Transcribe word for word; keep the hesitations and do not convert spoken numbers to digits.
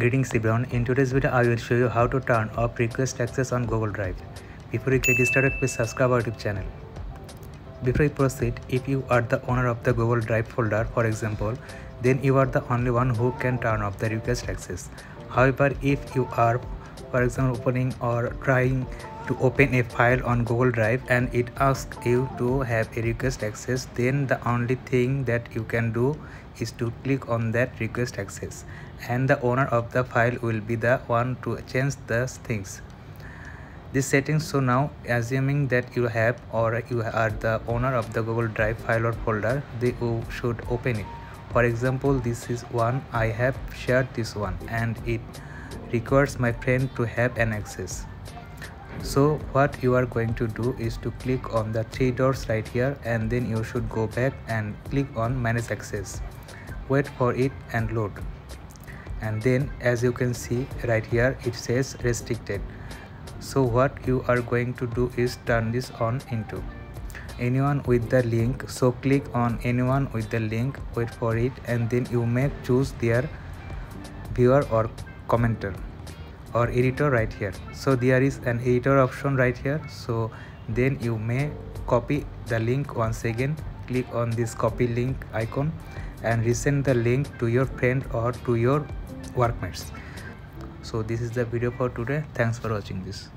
Greetings everyone, in today's video I will show you how to turn off request access on Google Drive. Before you get started, please subscribe our YouTube channel. Before you proceed, if you are the owner of the Google Drive folder, for example, then you are the only one who can turn off the request access. However, if you are, for example, opening or trying to open a file on Google Drive and it asks you to have a request access, then the only thing that you can do is to click on that request access, and the owner of the file will be the one to change those things, these settings. So now, assuming that you have or you are the owner of the Google Drive file or folder, they should open it. For example, this is one I have shared, this one, and it requires my friend to have an access. So what you are going to do is to click on the three dots right here, and then you should go back and click on manage access, wait for it and load, and then as you can see right here it says restricted. So what you are going to do is turn this on into anyone with the link. So click on anyone with the link, wait for it, and then you may choose their viewer or commenter or editor right here. So there is an editor option right here, so then you may copy the link. Once again, click on this copy link icon and resend the link to your friend or to your workmates. So this is the video for today. Thanks for watching this.